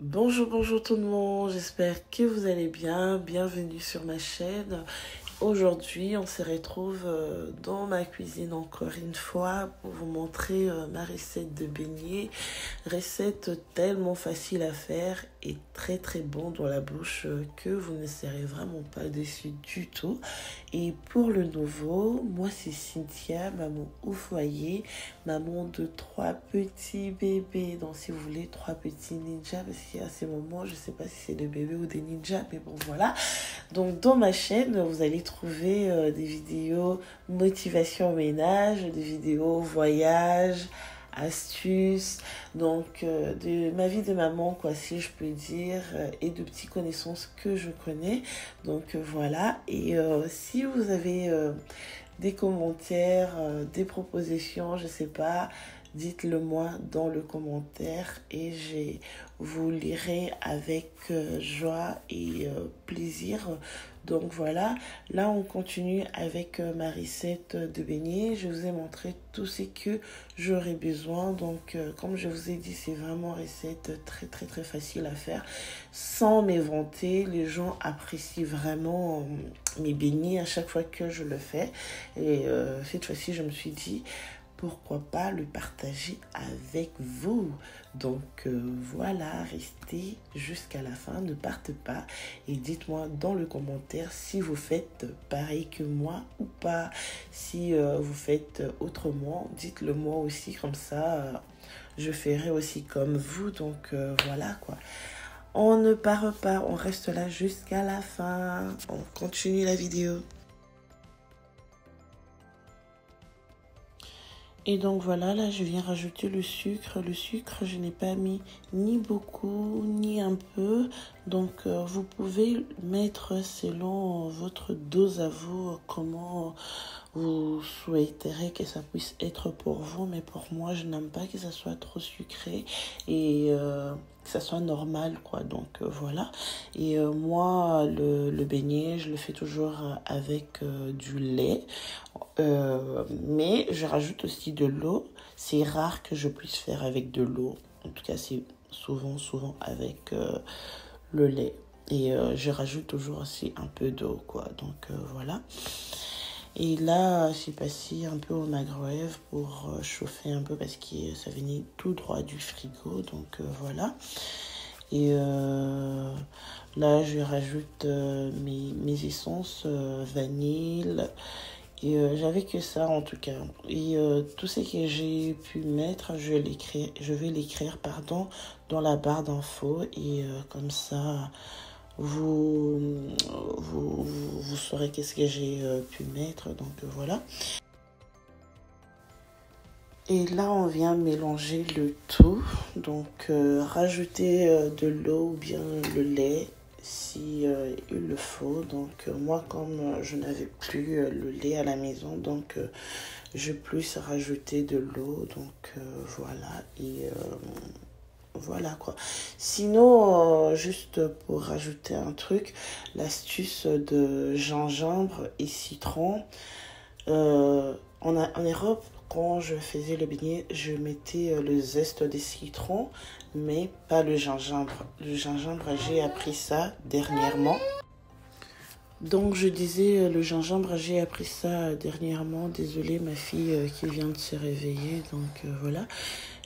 Bonjour tout le monde, j'espère que vous allez bien, bienvenue sur ma chaîne. Aujourd'hui on se retrouve dans ma cuisine encore une fois pour vous montrer ma recette de beignet. Recette tellement facile à faire et très très bon dans la bouche que vous ne serez vraiment pas déçus du tout. Et pour le nouveau, moi c'est Cynthia, maman au foyer, maman de 3 petits bébés, donc si vous voulez 3 petits ninjas, parce qu'à ces moments je sais pas si c'est des bébés ou des ninjas, mais bon voilà. Donc dans ma chaîne vous allez trouver des vidéos motivation ménage, des vidéos voyage, astuces, donc de ma vie de maman quoi, si je peux dire, et de petites connaissances que je connais, donc voilà. Et si vous avez des commentaires, des propositions, je sais pas, dites-le moi dans le commentaire et je vous lirai avec joie et plaisir. Donc voilà, là on continue avec ma recette de beignet. Je vous ai montré tout ce que j'aurais besoin. Donc comme je vous ai dit, c'est vraiment une recette très facile à faire. Sans m'éventer, les gens apprécient vraiment mes beignets à chaque fois que je le fais. Et cette fois-ci, je me suis dit, pourquoi pas le partager avec vous. Donc voilà, restez jusqu'à la fin, ne partez pas. Et dites-moi dans le commentaire si vous faites pareil que moi ou pas. Si vous faites autrement, dites-le moi aussi, comme ça je ferai aussi comme vous. Donc voilà quoi. On ne part pas, on reste là jusqu'à la fin. On continue la vidéo. Et donc voilà, là je viens rajouter le sucre. Le sucre, je n'ai pas mis ni beaucoup ni un peu. Donc vous pouvez mettre selon votre dose à vous, comment vous souhaiterez que ça puisse être pour vous. Mais pour moi, je n'aime pas que ça soit trop sucré et que ça soit normal quoi. Donc voilà. Et moi, le beignet, je le fais toujours avec du lait. Mais je rajoute aussi de l'eau. C'est rare que je puisse faire avec de l'eau. En tout cas, c'est souvent avec le lait. Et je rajoute toujours aussi un peu d'eau, quoi. Donc, voilà. Et là, j'ai passé un peu au micro-ondes pour chauffer un peu parce que ça venait tout droit du frigo. Donc, voilà. Et là, je rajoute mes essences vanille. Et j'avais que ça en tout cas. Et tout ce que j'ai pu mettre, je vais l'écrire pardon, dans la barre d'infos. Et comme ça, vous saurez qu'est-ce que j'ai pu mettre. Donc voilà. Et là, on vient mélanger le tout. Donc rajouter de l'eau ou bien le lait. Si il le faut. Donc moi, comme je n'avais plus le lait à la maison, donc j'ai plus rajouté de l'eau. Donc voilà. Et voilà quoi. Sinon, juste pour rajouter un truc, l'astuce de gingembre et citron. En Europe, quand je faisais le beignet, je mettais le zeste des citrons, mais pas le gingembre. Le gingembre, j'ai appris ça dernièrement. Donc, je disais le gingembre, j'ai appris ça dernièrement. Désolée, ma fille qui vient de se réveiller, donc voilà.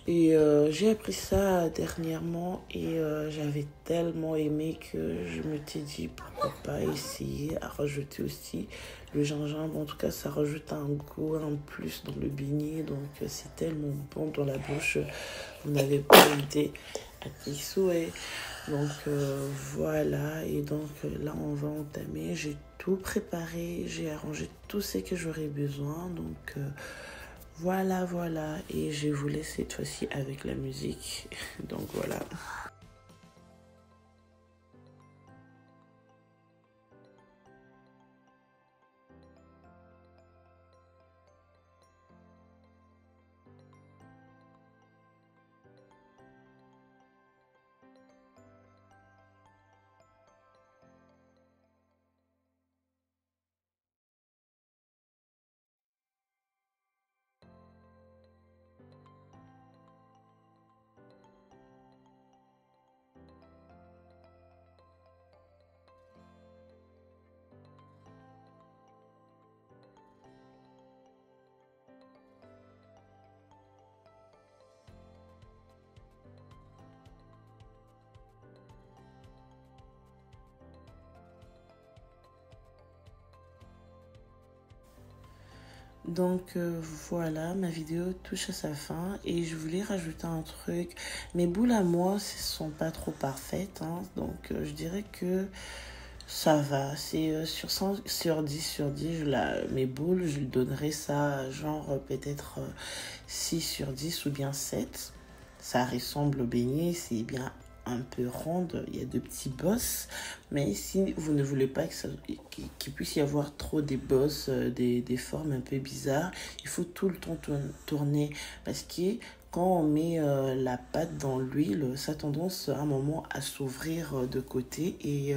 Et j'ai appris ça dernièrement et j'avais tellement aimé que je me suis dit pourquoi pas essayer à rajouter aussi le gingembre. En tout cas, ça rajoute un goût, un plus dans le beignet. Donc, c'est tellement bon dans la bouche. Vous n'avez pas idée à qui souhait. Donc, voilà. Et donc, là, on va entamer. J'ai tout préparé. J'ai arrangé tout ce que j'aurais besoin. Donc, voilà. Et je vous laisse cette fois-ci avec la musique. Donc, voilà. Donc voilà, ma vidéo touche à sa fin et je voulais rajouter un truc. Mes boules à moi, ce sont pas trop parfaites, hein, donc je dirais que ça va. C'est sur 100, sur 10, sur 10, mes boules, je donnerais ça genre peut-être 6 sur 10 ou bien 7. Ça ressemble au beignet, c'est bien un peu ronde, il y a de petits bosses, mais si vous ne voulez pas qu'il puisse y avoir trop des bosses, des formes un peu bizarres, il faut tout le temps tourner, parce que quand on met la pâte dans l'huile, ça a tendance à un moment à s'ouvrir de côté et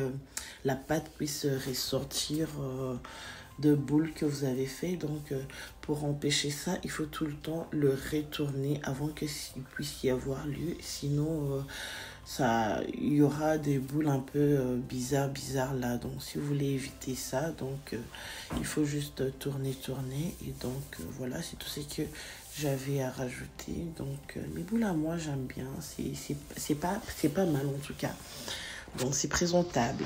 la pâte puisse ressortir de boules que vous avez fait. Donc pour empêcher ça, il faut tout le temps le retourner avant que s'il puisse y avoir lieu, sinon ça, il y aura des boules un peu bizarres là. Donc si vous voulez éviter ça, donc il faut juste tourner, et donc voilà, c'est tout ce que j'avais à rajouter. Donc mes boules à moi, j'aime bien, c'est pas mal en tout cas, donc c'est présentable.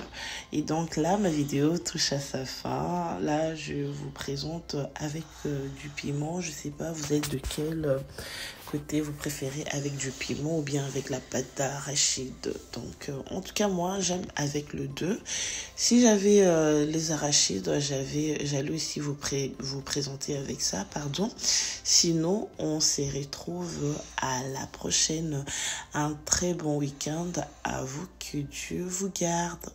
Et donc là, ma vidéo touche à sa fin. Là, je vous présente avec du piment. Je sais pas, vous êtes de quel côté vous préférez, avec du piment ou bien avec la pâte d'arachide. Donc en tout cas, moi j'aime avec le 2. Si j'avais les arachides, j'allais aussi vous présenter avec ça, pardon. Sinon, on se retrouve à la prochaine. Un très bon week-end à vous, que Dieu vous garde.